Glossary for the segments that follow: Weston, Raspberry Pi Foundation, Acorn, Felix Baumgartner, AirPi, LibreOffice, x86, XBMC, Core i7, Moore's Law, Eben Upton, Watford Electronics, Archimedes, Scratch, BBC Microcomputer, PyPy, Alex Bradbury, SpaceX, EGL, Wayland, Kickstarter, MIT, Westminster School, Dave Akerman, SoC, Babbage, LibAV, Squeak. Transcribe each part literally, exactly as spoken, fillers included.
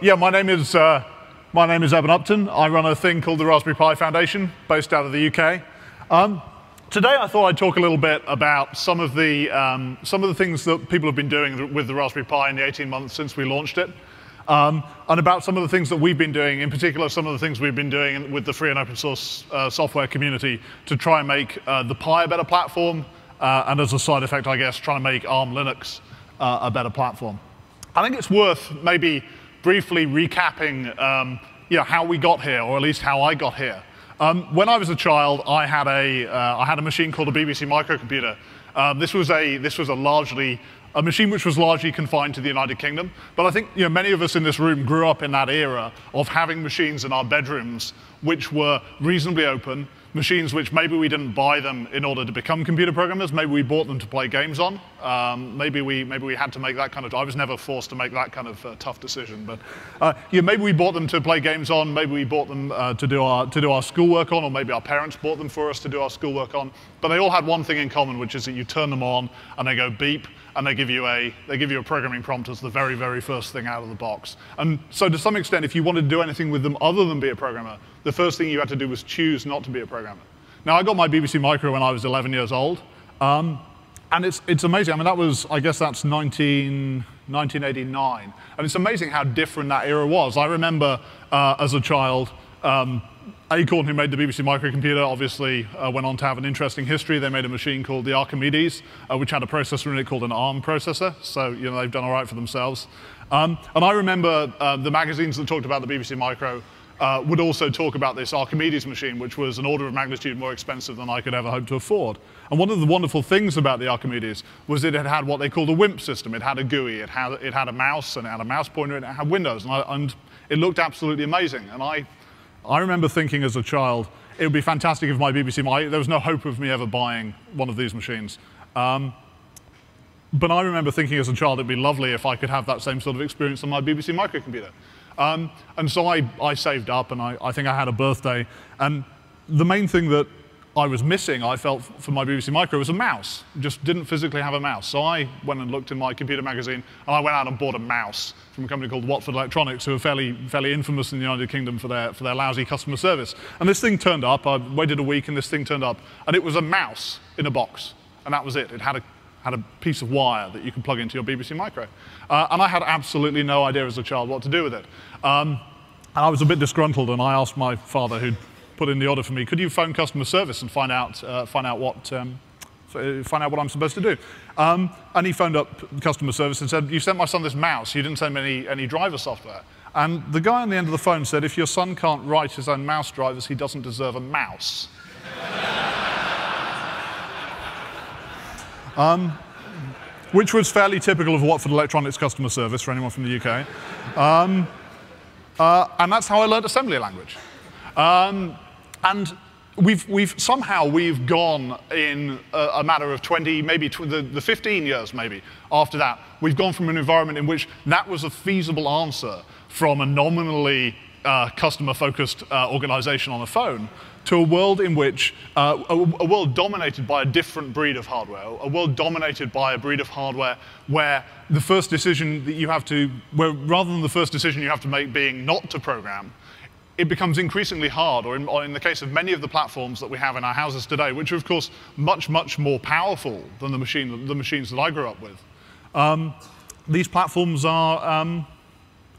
Yeah, my name is uh, my name is Eben Upton. I run a thing called the Raspberry Pi Foundation, based out of the U K. Um, today, I thought I'd talk a little bit about some of the um, some of the things that people have been doing with the Raspberry Pi in the eighteen months since we launched it, um, and about some of the things that we've been doing. In particular, some of the things we've been doing with the free and open source uh, software community to try and make uh, the Pi a better platform, uh, and as a side effect, I guess, trying to make ARM Linux uh, a better platform. I think it's worth maybe briefly recapping um, you know, how we got here, or at least how I got here. Um, when I was a child, I had a, uh, I had a machine called a B B C Microcomputer. Um, this was, a, this was a, largely, a machine which was largely confined to the United Kingdom. But I think you know, many of us in this room grew up in that era of having machines in our bedrooms which were reasonably open, machines which maybe we didn't buy them in order to become computer programmers. Maybe we bought them to play games on. Um, maybe, we, maybe we had to make that kind of, I was never forced to make that kind of uh, tough decision. But uh, yeah, maybe we bought them to play games on. Maybe we bought them uh, to, do our, to do our schoolwork on, or maybe our parents bought them for us to do our schoolwork on. But they all had one thing in common, which is that you turn them on and they go beep, and they give you a, they give you a programming prompt as the very, very first thing out of the box. And so to some extent, if you wanted to do anything with them other than be a programmer, the first thing you had to do was choose not to be a programmer. Now, I got my B B C Micro when I was eleven years old, um, and it's, it's amazing. I mean, that was, I guess that's nineteen eighty-nine, and it's amazing how different that era was. I remember uh, as a child, um, Acorn, who made the B B C Microcomputer, obviously uh, went on to have an interesting history. They made a machine called the Archimedes, uh, which had a processor in it called an ARM processor, so you know, they've done all right for themselves. Um, and I remember uh, the magazines that talked about the B B C Micro Uh, would also talk about this Archimedes machine, which was an order of magnitude more expensive than I could ever hope to afford. And one of the wonderful things about the Archimedes was that it had what they called a WIMP system. It had a G U I, it had, it had a mouse, and it had a mouse pointer, and it had windows, and, I, and it looked absolutely amazing. And I, I remember thinking as a child, it would be fantastic if my B B C, my, there was no hope of me ever buying one of these machines. Um, but I remember thinking as a child, it'd be lovely if I could have that same sort of experience on my B B C microcomputer. Um, and so I, I saved up, and I, I think I had a birthday. And the main thing that I was missing, I felt, for my B B C Micro was a mouse. Just didn't physically have a mouse. So I went and looked in my computer magazine, and I went out and bought a mouse from a company called Watford Electronics, who are fairly, fairly infamous in the United Kingdom for their, for their lousy customer service. And this thing turned up. I waited a week, and this thing turned up. And it was a mouse in a box, and that was it. It had a had a piece of wire that you could plug into your B B C Micro. Uh, and I had absolutely no idea as a child what to do with it. Um, and I was a bit disgruntled, and I asked my father, who'd put in the order for me, could you phone customer service and find out, uh, find out, what, um, find out what I'm supposed to do? Um, and he phoned up customer service and said, you sent my son this mouse, you didn't send him any, any driver software. And the guy on the end of the phone said, if your son can't write his own mouse drivers, he doesn't deserve a mouse. Um, which was fairly typical of Watford Electronics customer service, for anyone from the U K. Um, uh, and that's how I learned assembly language. Um, and we've, we've, somehow we've gone in a, a matter of twenty, maybe tw the, the fifteen years maybe after that, we've gone from an environment in which that was a feasible answer from a nominally uh, customer-focused uh, organization on a phone, to a world in which, uh, a, a world dominated by a different breed of hardware, a world dominated by a breed of hardware where the first decision that you have to, where rather than the first decision you have to make being not to program, it becomes increasingly hard, or in, or in the case of many of the platforms that we have in our houses today, which are of course much, much more powerful than the, machine, the machines that I grew up with. Um, these platforms are, um,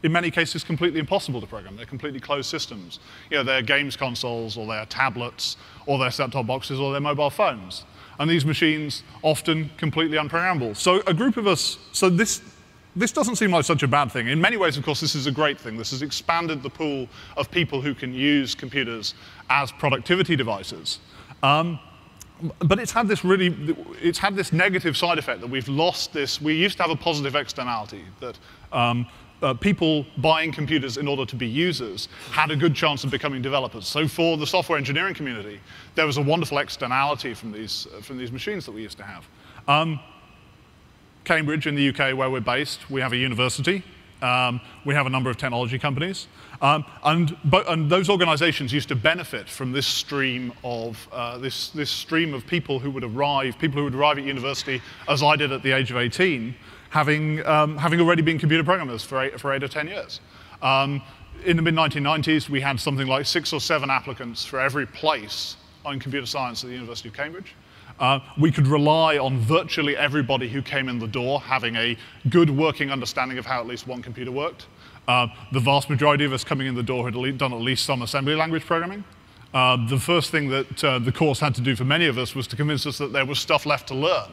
in many cases, completely impossible to program. They're completely closed systems. You know, they're games consoles, or they're tablets, or they're set-top boxes, or they're mobile phones. And these machines often completely unprogrammable. So a group of us, so this, this doesn't seem like such a bad thing. In many ways, of course, this is a great thing. This has expanded the pool of people who can use computers as productivity devices. Um, But it's had this really, it's had this negative side effect that we've lost this. We used to have a positive externality that um, uh, people buying computers in order to be users had a good chance of becoming developers. So for the software engineering community, there was a wonderful externality from these uh, from these machines that we used to have. Um, Cambridge in the U K, where we're based, we have a university. Um, we have a number of technology companies, um, and, but, and those organizations used to benefit from this stream of uh, this, this stream of people who would arrive, people who would arrive at university, as I did at the age of eighteen, having, um, having already been computer programmers for eight, for eight or ten years. Um, in the mid nineteen nineties, we had something like six or seven applicants for every place on computer science at the University of Cambridge. Uh, we could rely on virtually everybody who came in the door having a good working understanding of how at least one computer worked. Uh, the vast majority of us coming in the door had done at least some assembly language programming. Uh, the first thing that uh, the course had to do for many of us was to convince us that there was stuff left to learn.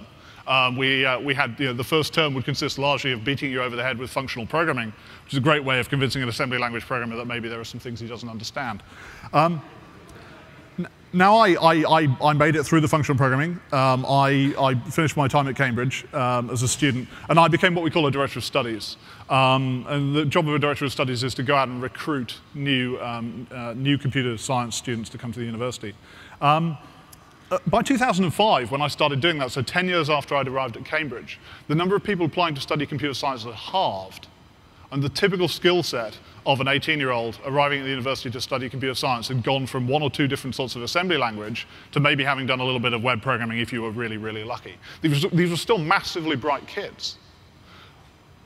Um, we, uh, we had, you know, the first term would consist largely of beating you over the head with functional programming, which is a great way of convincing an assembly language programmer that maybe there are some things he doesn't understand. Um, now I, I, I, I made it through the functional programming. Um, I, I finished my time at Cambridge um, as a student, and I became what we call a director of studies. Um, and the job of a director of studies is to go out and recruit new, um, uh, new computer science students to come to the university. Um, Uh, by two thousand five, when I started doing that, so ten years after I'd arrived at Cambridge, the number of people applying to study computer science had halved. And the typical skill set of an eighteen-year-old arriving at the university to study computer science had gone from one or two different sorts of assembly language to maybe having done a little bit of web programming if you were really, really lucky. These, these were still massively bright kids.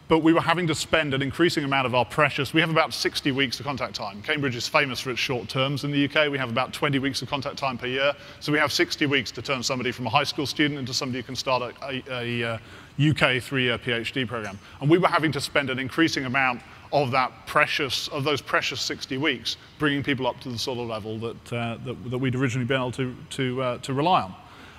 But we were having to spend an increasing amount of our precious, we have about sixty weeks of contact time. Cambridge is famous for its short terms in the U K. We have about twenty weeks of contact time per year. So we have sixty weeks to turn somebody from a high school student into somebody who can start a, a, a U K three-year PhD program. And we were having to spend an increasing amount of that precious, of those precious sixty weeks, bringing people up to the sort of level that, uh, that, that we'd originally been able to, to, uh, to rely on.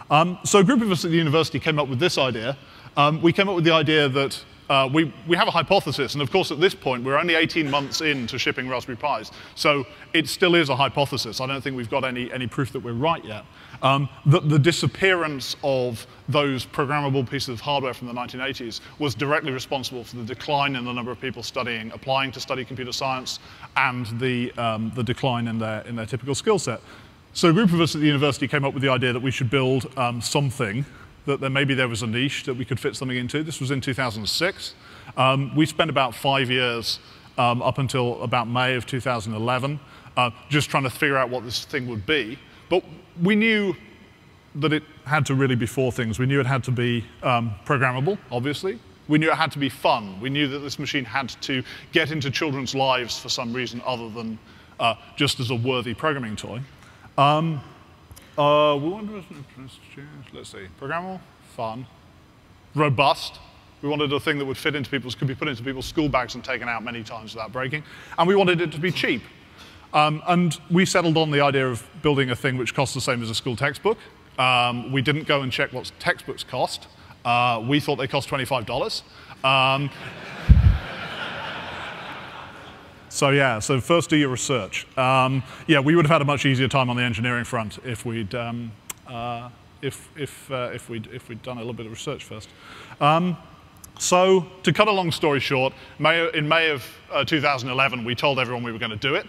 Um, so a group of us at the university came up with this idea. Um, we came up with the idea that Uh, we, we have a hypothesis, and of course at this point we're only eighteen months into shipping Raspberry Pis, so it still is a hypothesis. I don't think we've got any, any proof that we're right yet. Um, the, the disappearance of those programmable pieces of hardware from the nineteen eighties was directly responsible for the decline in the number of people studying, applying to study computer science, and the, um, the decline in their, in their typical skill set. So a group of us at the university came up with the idea that we should build um, something that there, maybe there was a niche that we could fit something into. This was in two thousand six. Um, we spent about five years um, up until about May of two thousand eleven uh, just trying to figure out what this thing would be. But we knew that it had to really be four things. We knew it had to be um, programmable, obviously. We knew it had to be fun. We knew that this machine had to get into children's lives for some reason other than uh, just as a worthy programming toy. Um, Uh, we wanted, let's see, programmable, fun, robust. We wanted a thing that would fit into people's, could be put into people's school bags and taken out many times without breaking. And we wanted it to be cheap. Um, and we settled on the idea of building a thing which costs the same as a school textbook. Um, we didn't go and check what textbooks cost. Uh, we thought they cost twenty-five dollars. Um, So yeah, so first do your research. Um, yeah, we would have had a much easier time on the engineering front if we'd um, uh, if if uh, if we'd if we'd done a little bit of research first. Um, so to cut a long story short, May, in May of uh, two thousand eleven, we told everyone we were going to do it.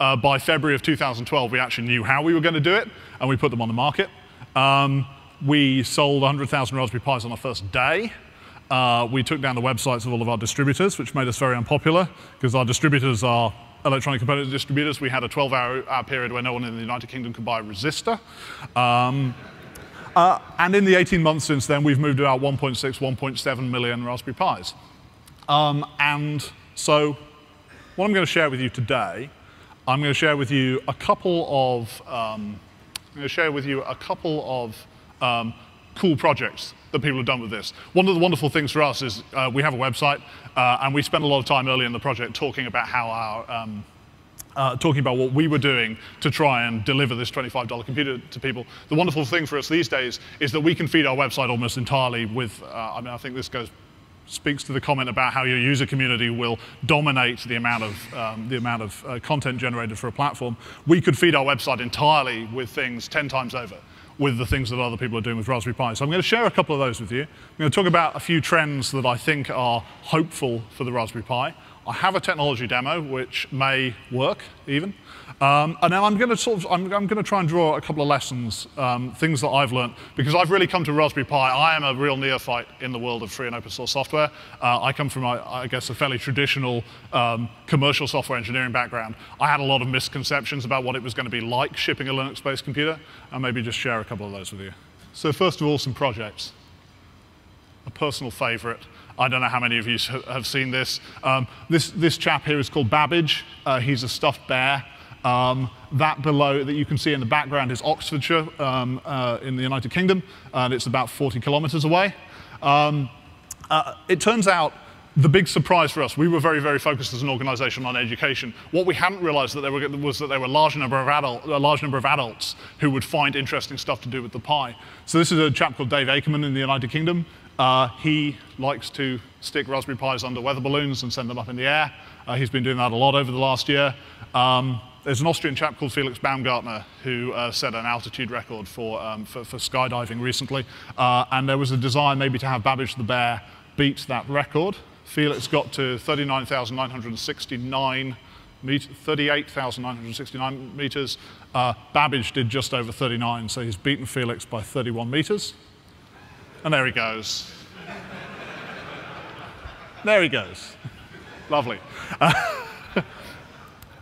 Uh, by February of two thousand twelve, we actually knew how we were going to do it, and we put them on the market. Um, we sold one hundred thousand Raspberry Pis on our first day. Uh, we took down the websites of all of our distributors, which made us very unpopular, because our distributors are electronic component distributors. We had a twelve-hour period where no one in the United Kingdom could buy a resistor. Um, uh, and in the eighteen months since then, we've moved about one point six, one point seven million Raspberry Pis. Um, and so what I'm going to share with you today, I'm going to share with you a couple of, um, I'm going to share with you a couple of um, cool projects that people have done with this. One of the wonderful things for us is uh, we have a website, uh, and we spent a lot of time early in the project talking about how our, um, uh, talking about what we were doing to try and deliver this twenty-five dollar computer to people. The wonderful thing for us these days is that we can feed our website almost entirely with, uh, I mean, I think this goes, speaks to the comment about how your user community will dominate the amount of, um, the amount of uh, content generated for a platform. We could feed our website entirely with things ten times over, with the things that other people are doing with Raspberry Pi. So I'm going to share a couple of those with you. I'm going to talk about a few trends that I think are hopeful for the Raspberry Pi. I have a technology demo which may work even. Um, and then I'm going to sort of, I'm, I'm going to try and draw a couple of lessons, um, things that I've learned, because I've really come to Raspberry Pi. I am a real neophyte in the world of free and open source software. Uh, I come from, a, I guess, a fairly traditional um, commercial software engineering background. I had a lot of misconceptions about what it was going to be like shipping a Linux-based computer, and maybe just share a couple of those with you. So first of all, some projects. a personal favorite. I don't know how many of you have seen this. Um, this, this chap here is called Babbage. Uh, he's a stuffed bear. Um, that below that you can see in the background is Oxfordshire um, uh, in the United Kingdom, and it's about forty kilometers away. Um, uh, it turns out the big surprise for us, we were very, very focused as an organization on education. What we hadn't realized that there were, was that there were a large number of adult, a large number of adults who would find interesting stuff to do with the Pi. So this is a chap called Dave Akerman in the United Kingdom. Uh, he likes to stick Raspberry Pis under weather balloons and send them up in the air. Uh, he's been doing that a lot over the last year. Um, there's an Austrian chap called Felix Baumgartner who uh, set an altitude record for, um, for, for skydiving recently. Uh, and there was a desire maybe to have Babbage the bear beat that record. Felix got to thirty-nine thousand nine hundred sixty-nine meters, thirty-eight thousand nine hundred sixty-nine meters. Uh, Babbage did just over thirty-nine, so he's beaten Felix by thirty-one meters. And there he goes. There he goes. Lovely. Uh,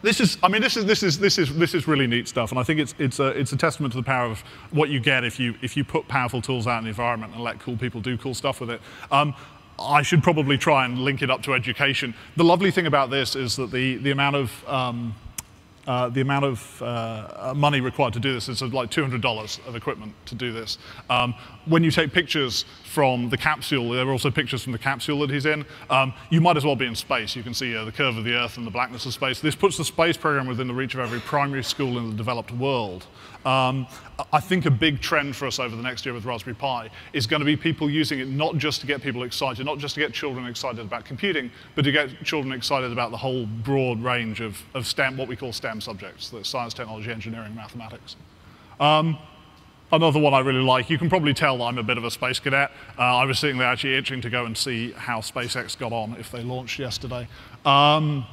this is, I mean, this is this is this is this is really neat stuff, and I think it's it's a it's a testament to the power of what you get if you if you put powerful tools out in the environment and let cool people do cool stuff with it. Um, I should probably try and link it up to education. The lovely thing about this is that the, the amount of, um, uh, the amount of uh, money required to do this is like two hundred dollars of equipment to do this. Um, when you take pictures from the capsule, there are also pictures from the capsule that he's in. Um, you might as well be in space. You can see uh, the curve of the Earth and the blackness of space. This puts the space program within the reach of every primary school in the developed world. Um, I think a big trend for us over the next year with Raspberry Pi is going to be people using it not just to get people excited, not just to get children excited about computing, but to get children excited about the whole broad range of, of STEM, what we call STEM subjects, the science, technology, engineering, mathematics. Um, Another one I really like, you can probably tell that I'm a bit of a space cadet. Uh, I was sitting there actually itching to go and see how SpaceX got on if they launched yesterday. Um,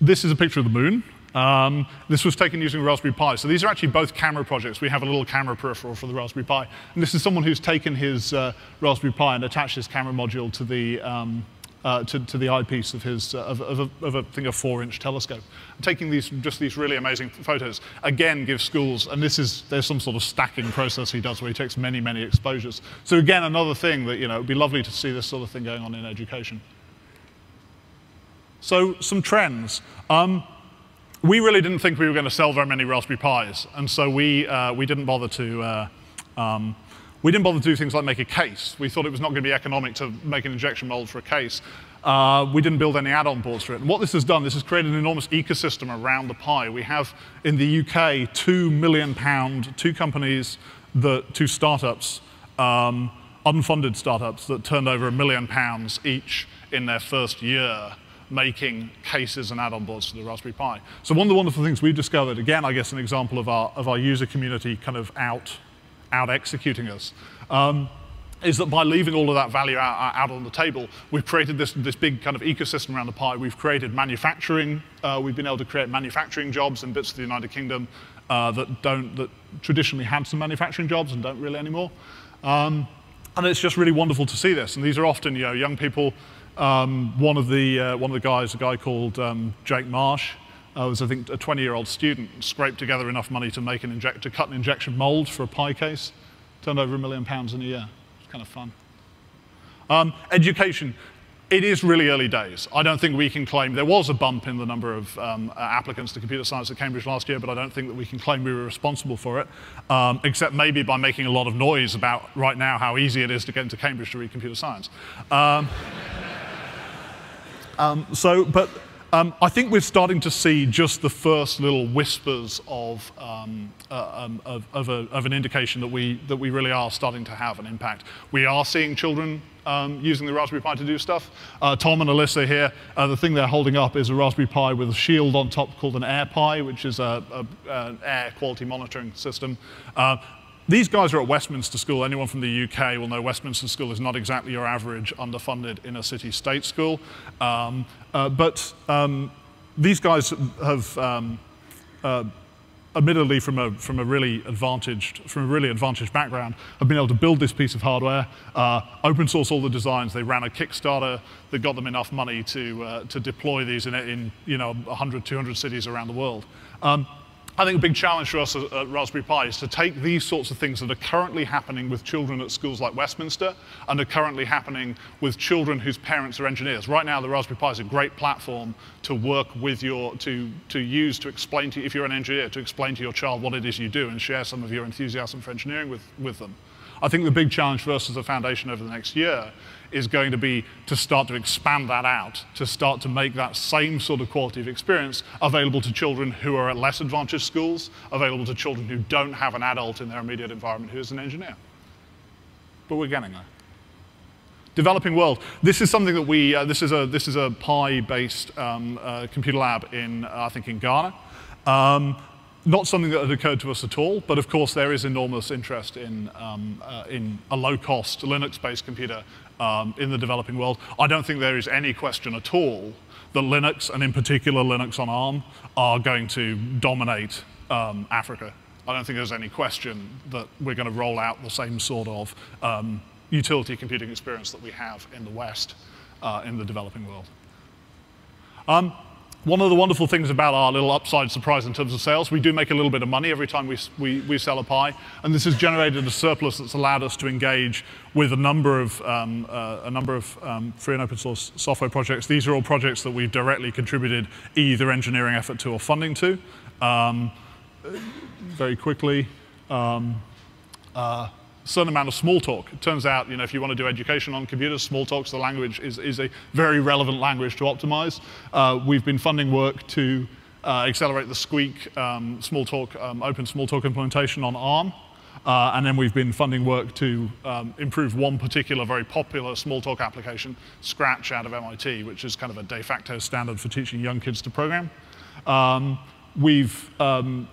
this is a picture of the moon. Um, this was taken using Raspberry Pi. So these are actually both camera projects. We have a little camera peripheral for the Raspberry Pi. And this is someone who's taken his uh, Raspberry Pi and attached his camera module to the, um, uh, to, to the eyepiece of his, uh, of, of, a, of a, I think, a four-inch telescope. Taking these, just these really amazing photos, again, gives schools, and this is, there's some sort of stacking process he does where he takes many, many exposures. So again, another thing that, you know, it'd be lovely to see this sort of thing going on in education. So some trends. Um, We really didn't think we were going to sell very many Raspberry Pis, and so we uh, we didn't bother to uh, um, we didn't bother to do things like make a case. We thought it was not going to be economic to make an injection mold for a case. Uh, we didn't build any add-on boards for it. And what this has done, this has created an enormous ecosystem around the Pi. We have in the U K two million pound, two companies, the two startups, um, unfunded startups that turned over a million pounds each in their first year, making cases and add-on boards to the Raspberry Pi. So one of the wonderful things we've discovered, again, I guess an example of our, of our user community kind of out, out executing us, um, is that by leaving all of that value out, out on the table, we've created this, this big kind of ecosystem around the Pi. We've created manufacturing. Uh, we've been able to create manufacturing jobs in bits of the United Kingdom uh, that, don't, that traditionally had some manufacturing jobs and don't really anymore. Um, and it's just really wonderful to see this. And these are often, you know, young people. Um, one of the uh, one of the guys, a guy called um, Jake Marsh, uh, was I think a twenty-year-old student, scraped together enough money to make an inject to cut an injection mold for a Pi case, turned over a million pounds in a year. It's kind of fun. Um, education. It is really early days. I don't think we can claim, there was a bump in the number of um, applicants to computer science at Cambridge last year, but I don't think that we can claim we were responsible for it, um, except maybe by making a lot of noise about right now how easy it is to get into Cambridge to read computer science. Um, um, so, but um, I think we're starting to see just the first little whispers of, um, uh, um, of, of, a, of an indication that we, that we really are starting to have an impact. We are seeing children Um, using the Raspberry Pi to do stuff. Uh, Tom and Alyssa here, uh, the thing they're holding up is a Raspberry Pi with a shield on top called an AirPi, which is a, a, an air quality monitoring system. Uh, these guys are at Westminster School. Anyone from the U K will know Westminster School is not exactly your average underfunded inner city state school. Um, uh, but um, these guys have, um, uh, admittedly from a, from a really advantaged, from a really advantaged background, have been able to build this piece of hardware, uh, open source all the designs. They ran a Kickstarter that got them enough money to, uh, to deploy these in, in you know, one hundred, two hundred cities around the world. Um, I think a big challenge for us at Raspberry Pi is to take these sorts of things that are currently happening with children at schools like Westminster and are currently happening with children whose parents are engineers. Right now, the Raspberry Pi is a great platform to work with your, to, to use, to explain to, if you're an engineer, to explain to your child what it is you do and share some of your enthusiasm for engineering with, with them. I think the big challenge for us as a foundation over the next year is going to be to start to expand that out, to start to make that same sort of quality of experience available to children who are at less advantaged schools, available to children who don't have an adult in their immediate environment who is an engineer. But we're getting there. Developing world. This is something that we, uh, this is a, this is a Pi-based um, uh, computer lab in, uh, I think, in Ghana. Um, Not something that had occurred to us at all, but of course there is enormous interest in, um, uh, in a low-cost Linux-based computer um, in the developing world. I don't think there is any question at all that Linux, and in particular Linux on ARM, are going to dominate um, Africa. I don't think there's any question that we're going to roll out the same sort of um, utility computing experience that we have in the West, uh, in the developing world. Um, One of the wonderful things about our little upside surprise in terms of sales, we do make a little bit of money every time we, we, we sell a Pi, and this has generated a surplus that's allowed us to engage with a number of, um, uh, a number of um, free and open source software projects. These are all projects that we've directly contributed either engineering effort to or funding to. Um, very quickly, um, uh, certain amount of Smalltalk. It turns out, you know, if you want to do education on computers, Smalltalk's the language is, is a very relevant language to optimize. Uh, we've been funding work to uh, accelerate the Squeak um, Smalltalk, um, open Smalltalk implementation on ARM. Uh, and then we've been funding work to um, improve one particular very popular Smalltalk application, Scratch, out of M I T, which is kind of a de facto standard for teaching young kids to program. Um, we've um,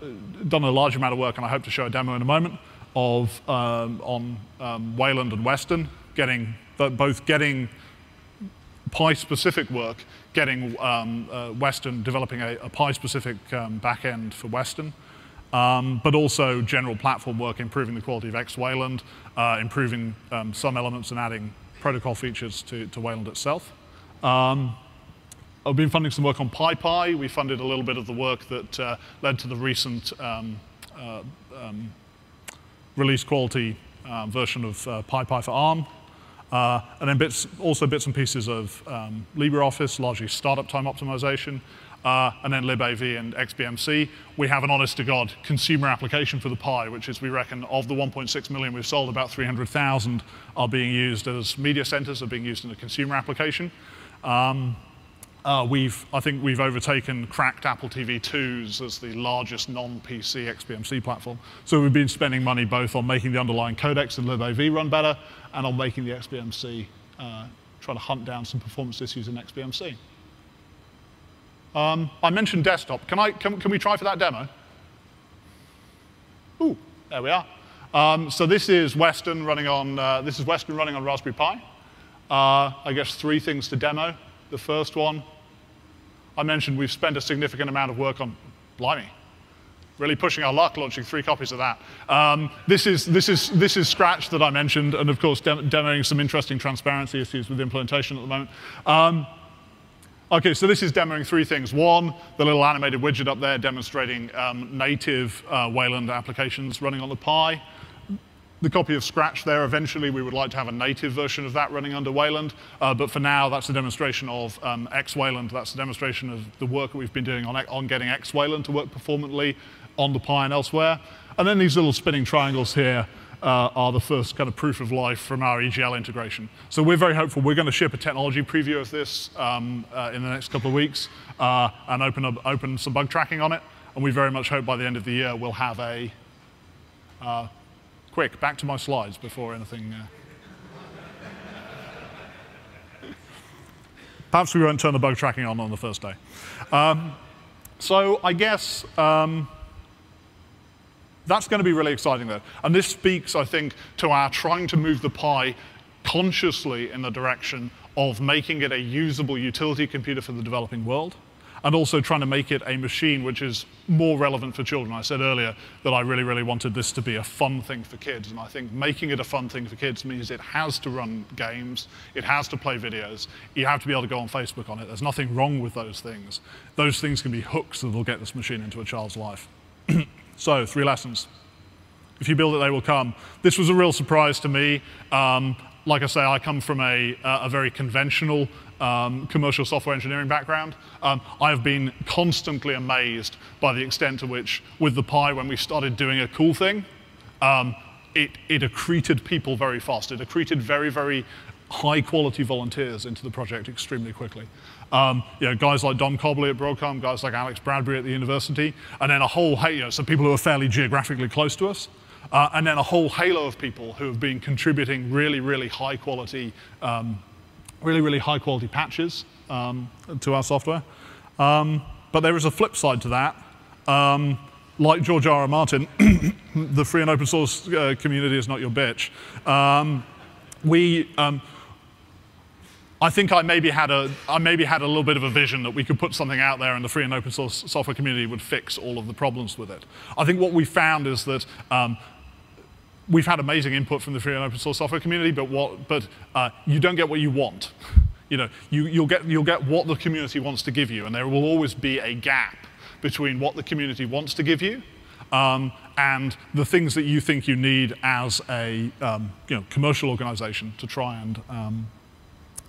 done a large amount of work, and I hope to show a demo in a moment, of um, on um, Wayland and Weston, getting both getting Pi-specific work, getting um, uh, Weston developing a, a Pi-specific um, backend for Weston, um, but also general platform work, improving the quality of X Wayland, uh, improving um, some elements and adding protocol features to, to Wayland itself. Um, I've been funding some work on PyPy. We funded a little bit of the work that uh, led to the recent um, uh, um, release quality uh, version of uh, PyPy for ARM, uh, and then bits, also bits and pieces of um, LibreOffice, largely startup time optimization, uh, and then LibAV and X B M C. We have an honest-to-God consumer application for the Pi, which is, we reckon, of the one point six million we've sold, about three hundred thousand are being used as media centers, are being used in the consumer application. Um, Uh, we've, I think we've overtaken cracked Apple T V twos as the largest non-P C X B M C platform. So we've been spending money both on making the underlying codecs in LibAV run better and on making the X B M C, uh, trying to hunt down some performance issues in X B M C. Um, I mentioned desktop. Can, I, can, can we try for that demo? Ooh, there we are. Um, so this is Weston running on, uh, this is Weston running on Raspberry Pi. Uh, I guess three things to demo. The first one, I mentioned we've spent a significant amount of work on, blimey, really pushing our luck, launching three copies of that. Um, this, is, this, is, this is Scratch that I mentioned, and of course, dem demoing some interesting transparency issues with implementation at the moment. Um, OK, so this is demoing three things. One, the little animated widget up there demonstrating um, native uh, Wayland applications running on the Pi. The copy of Scratch there, eventually we would like to have a native version of that running under Wayland, uh, but for now that's a demonstration of um, X Wayland. That's a demonstration of the work that we've been doing on, on getting X Wayland to work performantly on the Pi and elsewhere. And then these little spinning triangles here uh, are the first kind of proof of life from our E G L integration. So we're very hopeful. We're going to ship a technology preview of this um, uh, in the next couple of weeks uh, and open, up, open some bug tracking on it. And we very much hope by the end of the year we'll have a... Uh, Quick, back to my slides before anything. Uh... Perhaps we won't turn the bug tracking on on the first day. Um, so I guess um, that's going to be really exciting, though. And this speaks, I think, to our trying to move the Pi consciously in the direction of making it a usable utility computer for the developing world, and also trying to make it a machine which is more relevant for children. I said earlier that I really, really wanted this to be a fun thing for kids, and I think making it a fun thing for kids means it has to run games, it has to play videos, you have to be able to go on Facebook on it. There's nothing wrong with those things. Those things can be hooks that will get this machine into a child's life. So, three lessons. If you build it, they will come. This was a real surprise to me. Um, like I say, I come from a, a very conventional um, commercial software engineering background. Um, I've been constantly amazed by the extent to which, with the Pi, when we started doing a cool thing, um, it, it accreted people very fast. It accreted very, very high quality volunteers into the project extremely quickly. Um, you know, guys like Dom Cobley at Broadcom, guys like Alex Bradbury at the university, and then a whole, you know, some people who are fairly geographically close to us. Uh, and then a whole halo of people who have been contributing really, really high quality, um, really, really high quality patches um, to our software. Um, but there is a flip side to that. Um, like George R. R. Martin, the free and open source uh, community is not your bitch. Um, we, um, I think I maybe had a, I maybe had a little bit of a vision that we could put something out there and the free and open source software community would fix all of the problems with it. I think what we found is that um, we've had amazing input from the free and open source software community, but what, but uh, you don't get what you want. You know, you, you'll get, you'll get what the community wants to give you, and there will always be a gap between what the community wants to give you um, and the things that you think you need as a um, you know, commercial organization to try and um,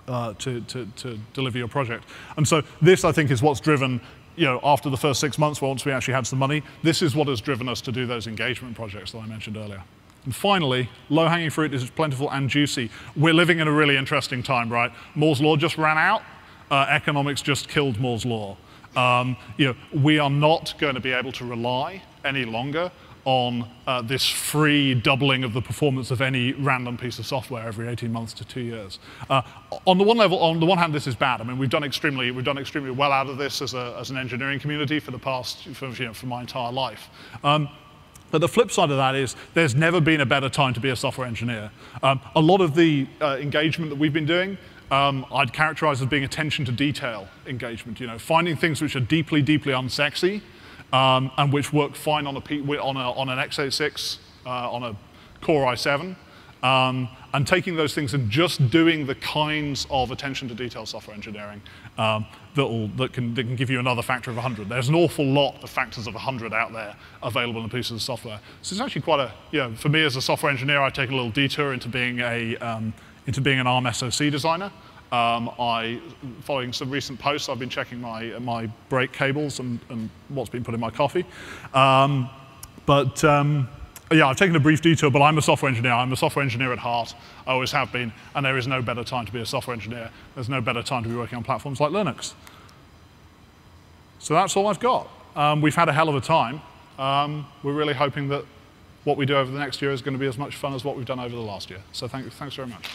uh, to, to, to deliver your project. And so this, I think, is what's driven, you know, after the first six months, once we actually had some money, this is what has driven us to do those engagement projects that I mentioned earlier. And finally, low-hanging fruit is plentiful and juicy. We're living in a really interesting time, right? Moore's Law just ran out. Uh, economics just killed Moore's Law. Um, you know, we are not going to be able to rely any longer on uh, this free doubling of the performance of any random piece of software every eighteen months to two years. Uh, on the one level, on the one hand, this is bad. I mean, we've done extremely, we've done extremely well out of this as a, as an engineering community for the past, for, you know, for my entire life. Um, But the flip side of that is there's never been a better time to be a software engineer. Um, a lot of the uh, engagement that we've been doing, um, I'd characterize as being attention to detail engagement. You know, finding things which are deeply, deeply unsexy um, and which work fine on a P, on a, on an x eighty-six, uh, on a Core i seven, um, and taking those things and just doing the kinds of attention to detail software engineering um, that'll, that, can, that can give you another factor of one hundred. There's an awful lot of factors of one hundred out there available in pieces of software. So it's actually quite a, you know, for me as a software engineer, I take a little detour into being, a, um, into being an ARM S O C designer. Um, I, following some recent posts, I've been checking my, my brake cables and, and what's been put in my coffee. Um, but, um, Yeah, I've taken a brief detour, but I'm a software engineer. I'm a software engineer at heart. I always have been, and there is no better time to be a software engineer. There's no better time to be working on platforms like Linux. So that's all I've got. Um, we've had a hell of a time. Um, we're really hoping that what we do over the next year is going to be as much fun as what we've done over the last year. So thank, thanks very much.